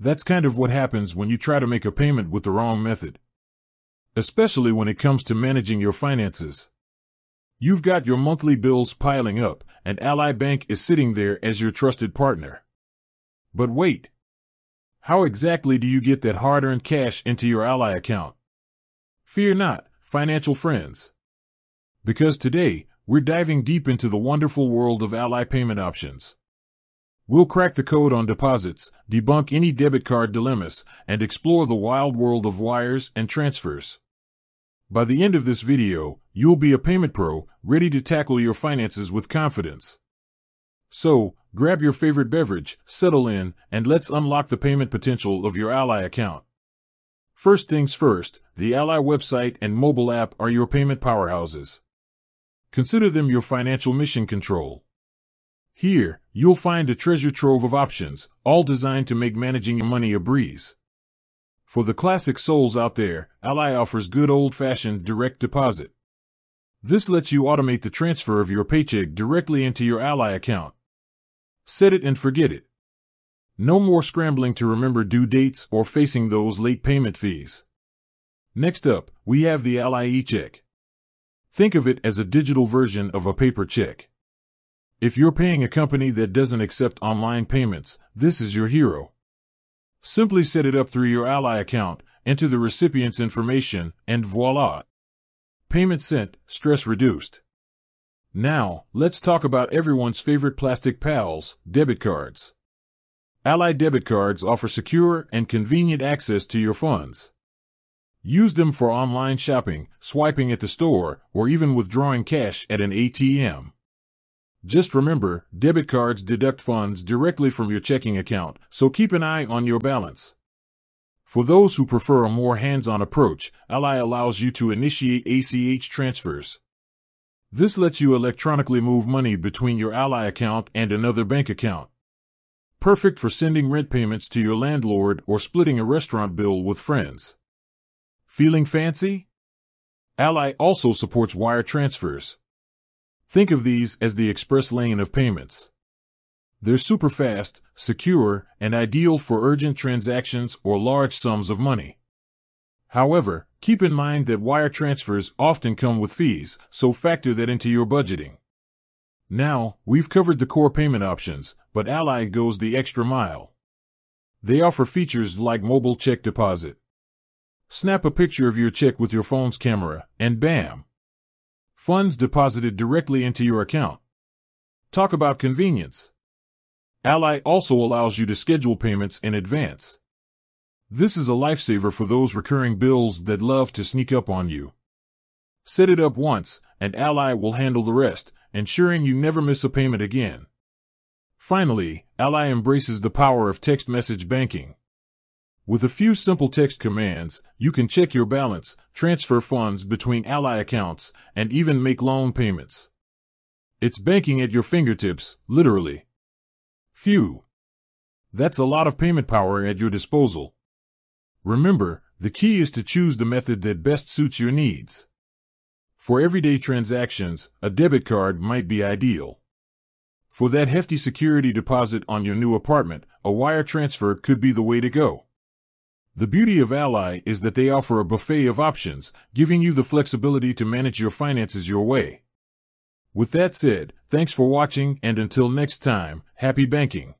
That's kind of what happens when you try to make a payment with the wrong method, especially when it comes to managing your finances. You've got your monthly bills piling up, and Ally Bank is sitting there as your trusted partner. But wait. How exactly do you get that hard-earned cash into your Ally account? Fear not, financial friends. Because today, we're diving deep into the wonderful world of Ally payment options. We'll crack the code on deposits, debunk any debit card dilemmas, and explore the wild world of wires and transfers. By the end of this video, you'll be a payment pro, ready to tackle your finances with confidence. So, grab your favorite beverage, settle in, and let's unlock the payment potential of your Ally account. First things first, the Ally website and mobile app are your payment powerhouses. Consider them your financial mission control. Here, you'll find a treasure trove of options, all designed to make managing your money a breeze. For the classic souls out there, Ally offers good old-fashioned direct deposit. This lets you automate the transfer of your paycheck directly into your Ally account. Set it and forget it. No more scrambling to remember due dates or facing those late payment fees. Next up, we have the Ally e-check. Think of it as a digital version of a paper check. If you're paying a company that doesn't accept online payments, this is your hero. Simply set it up through your Ally account, enter the recipient's information, and voila! Payment sent, stress reduced. Now, let's talk about everyone's favorite plastic pals, debit cards. Ally debit cards offer secure and convenient access to your funds. Use them for online shopping, swiping at the store, or even withdrawing cash at an ATM. Just remember, debit cards deduct funds directly from your checking account, so keep an eye on your balance. For those who prefer a more hands-on approach, Ally allows you to initiate ACH transfers. This lets you electronically move money between your Ally account and another bank account. Perfect for sending rent payments to your landlord or splitting a restaurant bill with friends. Feeling fancy? Ally also supports wire transfers. Think of these as the express lane of payments. They're super fast, secure, and ideal for urgent transactions or large sums of money. However, keep in mind that wire transfers often come with fees, so factor that into your budgeting. Now, we've covered the core payment options, but Ally goes the extra mile. They offer features like mobile check deposit. Snap a picture of your check with your phone's camera, and bam! Funds deposited directly into your account. Talk about convenience. Ally also allows you to schedule payments in advance. This is a lifesaver for those recurring bills that love to sneak up on you. Set it up once, and Ally will handle the rest, ensuring you never miss a payment again. Finally, Ally embraces the power of text message banking. With a few simple text commands, you can check your balance, transfer funds between Ally accounts, and even make loan payments. It's banking at your fingertips, literally. Phew! That's a lot of payment power at your disposal. Remember, the key is to choose the method that best suits your needs. For everyday transactions, a debit card might be ideal. For that hefty security deposit on your new apartment, a wire transfer could be the way to go. The beauty of Ally is that they offer a buffet of options, giving you the flexibility to manage your finances your way. With that said, thanks for watching, and until next time, happy banking!